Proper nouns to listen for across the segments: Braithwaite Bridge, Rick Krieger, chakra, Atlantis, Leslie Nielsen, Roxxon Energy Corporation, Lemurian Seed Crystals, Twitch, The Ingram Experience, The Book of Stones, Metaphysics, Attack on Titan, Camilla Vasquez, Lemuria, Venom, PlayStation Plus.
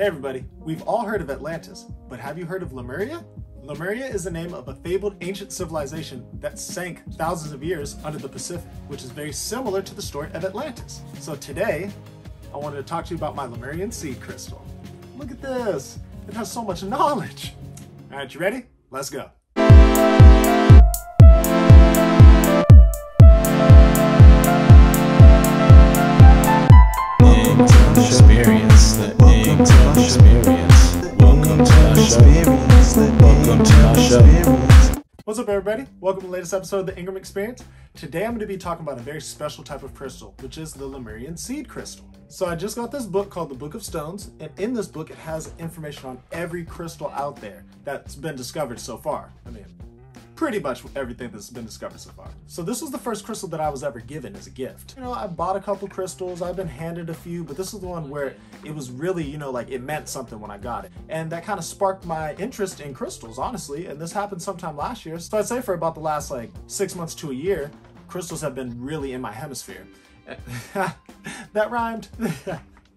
Hey everybody, we've all heard of Atlantis, but have you heard of Lemuria? Lemuria is the name of a fabled ancient civilization that sank thousands of years under the Pacific, which is very similar to the story of Atlantis. So today, I wanted to talk to you about my Lemurian Seed Crystal. Look at this, it has so much knowledge. All right, you ready? Let's go. What's up everybody? Welcome to the latest episode of The Ingram Experience. Today I'm going to be talking about a very special type of crystal, which is the Lemurian Seed Crystal. So I just got this book called The Book of Stones, and in this book it has information on every crystal out there that's been discovered so far. I mean, pretty much everything that's been discovered so far. So this was the first crystal that I was ever given as a gift. You know, I bought a couple crystals, I've been handed a few, but this is the one where it was really, you know, like it meant something when I got it. And that kind of sparked my interest in crystals, honestly, and this happened sometime last year. So I'd say for about the last like 6 months to a year, crystals have been really in my hemisphere. That rhymed.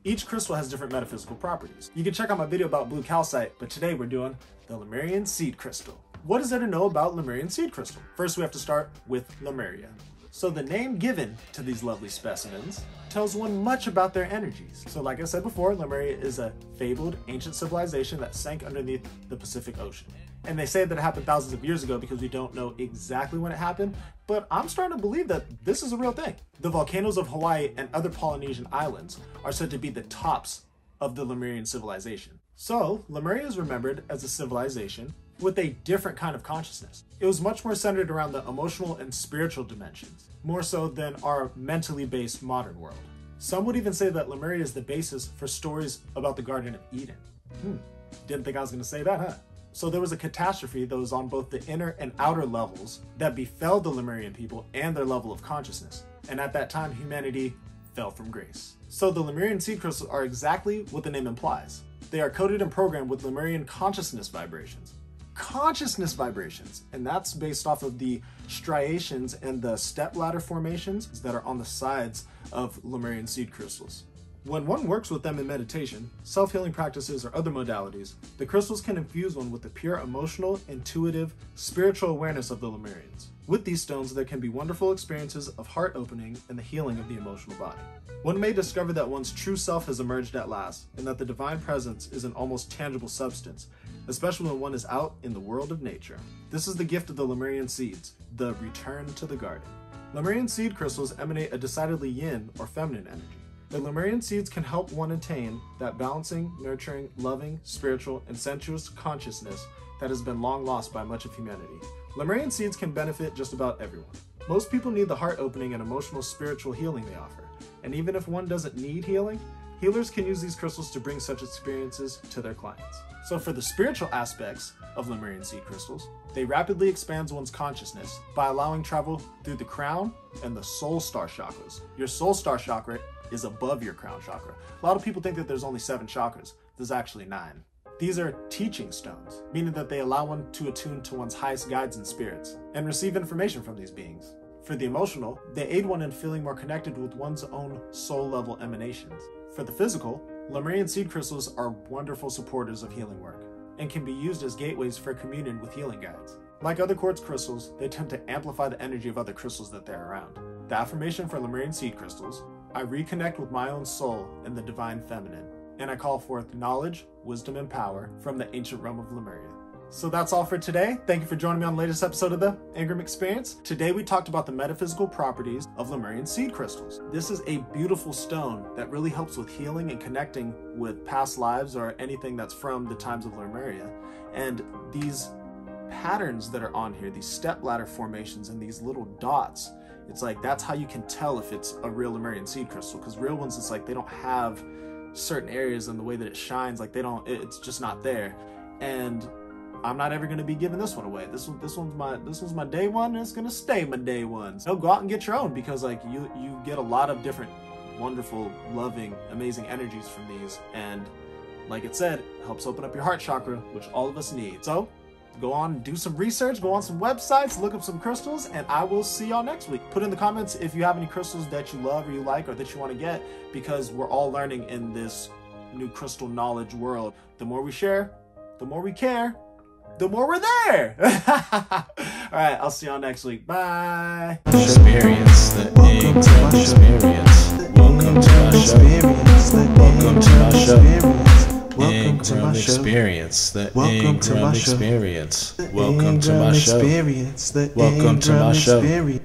Each crystal has different metaphysical properties. You can check out my video about blue calcite, but today we're doing the Lemurian Seed Crystal. What is there to know about Lemurian Seed Crystal? First, we have to start with Lemuria. So the name given to these lovely specimens tells one much about their energies. So like I said before, Lemuria is a fabled ancient civilization that sank underneath the Pacific Ocean. And they say that it happened thousands of years ago because we don't know exactly when it happened, but I'm starting to believe that this is a real thing. The volcanoes of Hawaii and other Polynesian islands are said to be the tops of the Lemurian civilization. So Lemuria is remembered as a civilization with a different kind of consciousness. It was much more centered around the emotional and spiritual dimensions, more so than our mentally based modern world. Some would even say that Lemuria is the basis for stories about the Garden of Eden. Didn't think I was gonna say that, huh? So there was a catastrophe that was on both the inner and outer levels that befell the Lemurian people and their level of consciousness. And at that time, humanity fell from grace. So the Lemurian seed crystals are exactly what the name implies. They are coded and programmed with Lemurian consciousness vibrations. And that's based off of the striations and the step ladder formations that are on the sides of Lemurian seed crystals. When one works with them in meditation, self-healing practices, or other modalities, the crystals can infuse one with the pure emotional, intuitive, spiritual awareness of the Lemurians. With these stones, there can be wonderful experiences of heart opening and the healing of the emotional body. One may discover that one's true self has emerged at last, and that the divine presence is an almost tangible substance, especially when one is out in the world of nature. This is the gift of the Lemurian seeds, the return to the garden. Lemurian seed crystals emanate a decidedly yin or feminine energy. The Lemurian seeds can help one attain that balancing, nurturing, loving, spiritual, and sensuous consciousness that has been long lost by much of humanity. Lemurian seeds can benefit just about everyone. Most people need the heart opening and emotional spiritual healing they offer. And even if one doesn't need healing, healers can use these crystals to bring such experiences to their clients. So for the spiritual aspects of Lemurian seed crystals, they rapidly expand one's consciousness by allowing travel through the crown and the soul star chakras. Your soul star chakra is above your crown chakra. A lot of people think that there's only 7 chakras. There's actually 9. These are teaching stones, meaning that they allow one to attune to one's highest guides and spirits and receive information from these beings. For the emotional, they aid one in feeling more connected with one's own soul-level emanations. For the physical, Lemurian seed crystals are wonderful supporters of healing work and can be used as gateways for communion with healing guides. Like other quartz crystals, they tend to amplify the energy of other crystals that they're around. The affirmation for Lemurian seed crystals: I reconnect with my own soul and the divine feminine, and I call forth knowledge, wisdom, and power from the ancient realm of Lemuria. So that's all for today. Thank you for joining me on the latest episode of The Ingram Experience. Today we talked about the metaphysical properties of Lemurian seed crystals. This is a beautiful stone that really helps with healing and connecting with past lives or anything that's from the times of Lemuria. And these patterns that are on here, these step ladder formations and these little dots, it's like that's how you can tell if it's a real Lemurian seed crystal, because real ones, it's like they don't have certain areas and the way that it shines, like they don't, it's just not there. And I'm not ever going to be giving this one away. This one's my day one, and it's going to stay my day one. So go out and get your own, because like you get a lot of different wonderful, loving, amazing energies from these. And like it said, it helps open up your heart chakra, which all of us need. So go on and do some research, go on some websites, look up some crystals, and I will see y'all next week. Put in the comments if you have any crystals that you love or you like or that you want to get, because we're all learning in this new crystal knowledge world. The more we share, the more we care, the more we're there. All right, I'll see y'all next week. Bye. Experience the Ingram Experience. Welcome to my show. Welcome to my show. Welcome to my show. Experience the Ingram Experience. Welcome to my show. Welcome to my show.